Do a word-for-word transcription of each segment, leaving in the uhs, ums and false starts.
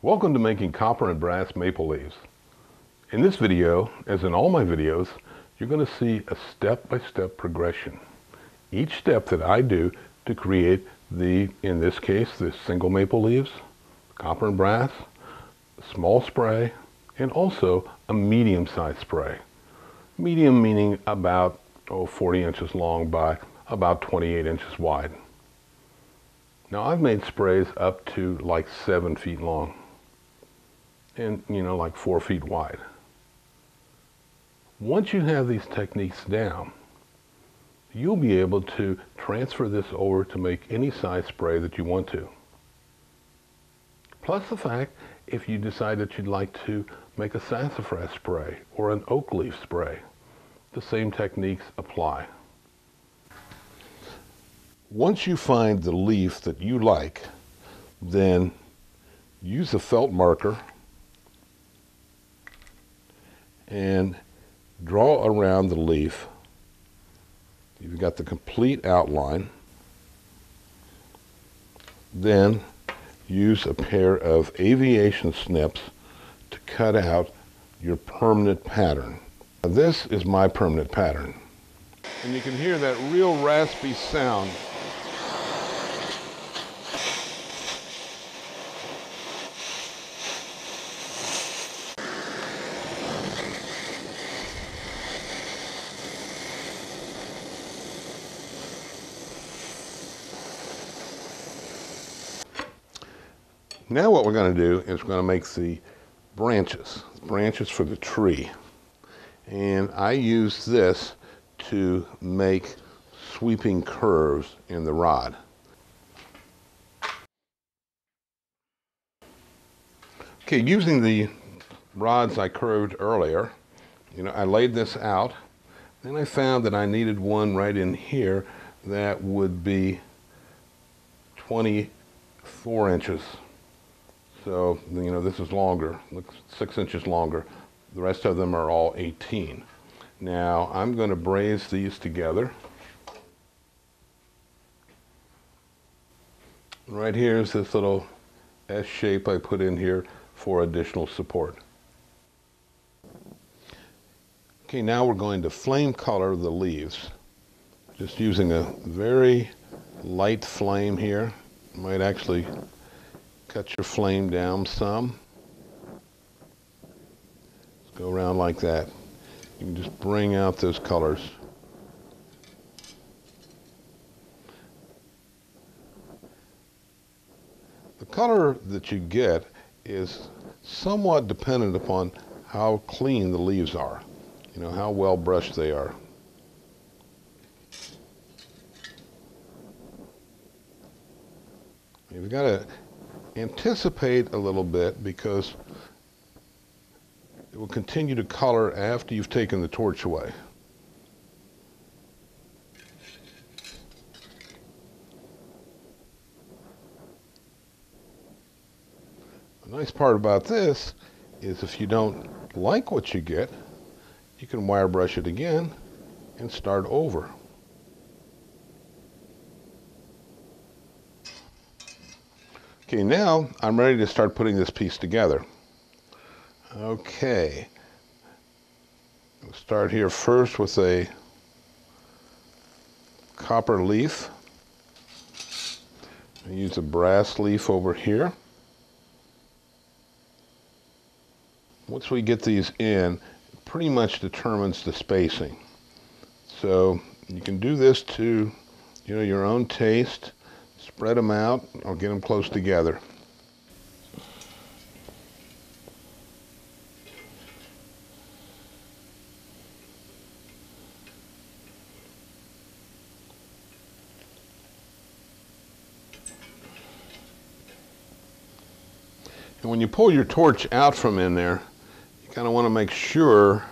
Welcome to making copper and brass maple leaves. In this video, as in all my videos, you're going to see a step-by-step progression. Each step that I do to create the, in this case, the single maple leaves, copper and brass, small spray, and also a medium-sized spray. Medium meaning about oh, forty inches long by about twenty-eight inches wide. Now I've made sprays up to like seven feet long. And, you know, like four feet wide. Once you have these techniques down, you'll be able to transfer this over to make any size spray that you want to. Plus the fact, if you decide that you'd like to make a sassafras spray or an oak leaf spray, the same techniques apply. Once you find the leaf that you like, then use a felt marker and draw around the leaf. You've got the complete outline. Then use a pair of aviation snips to cut out your permanent pattern. Now, this is my permanent pattern. And you can hear that real raspy sound. Now what we're going to do is we're going to make the branches, branches for the tree. And I use this to make sweeping curves in the rod. Okay, using the rods I curved earlier, you know, I laid this out. Then I found that I needed one right in here that would be twenty-four inches. So, you know, this is longer, looks six inches longer. The rest of them are all eighteen. Now, I'm going to braise these together. Right here is this little S shape I put in here for additional support. Okay, now we're going to flame color the leaves. Just using a very light flame here. Might actually cut your flame down some. Let's go around like that. You can just bring out those colors. The color that you get is somewhat dependent upon how clean the leaves are, you know, how well brushed they are. You've got to anticipate a little bit because it will continue to color after you've taken the torch away. The nice part about this is if you don't like what you get, you can wire brush it again and start over. Okay, now I'm ready to start putting this piece together. Okay, we'll start here first with a copper leaf. I use a brass leaf over here. Once we get these in, it pretty much determines the spacing. So you can do this to, you know, your own taste. Spread them out, or get them close together. And when you pull your torch out from in there, you kind of want to make sure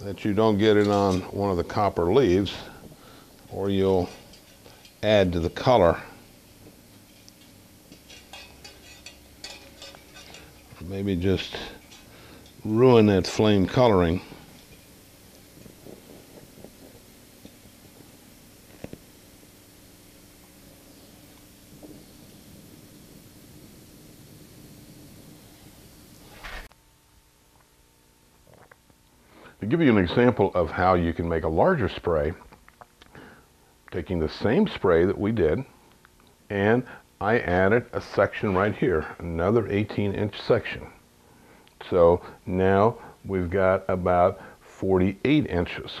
that you don't get it on one of the copper leaves, or you'll add to the color. Maybe just ruin that flame coloring. To give you an example of how you can make a larger spray, taking the same spray that we did, and I added a section right here, another eighteen inch section. So now we've got about forty-eight inches.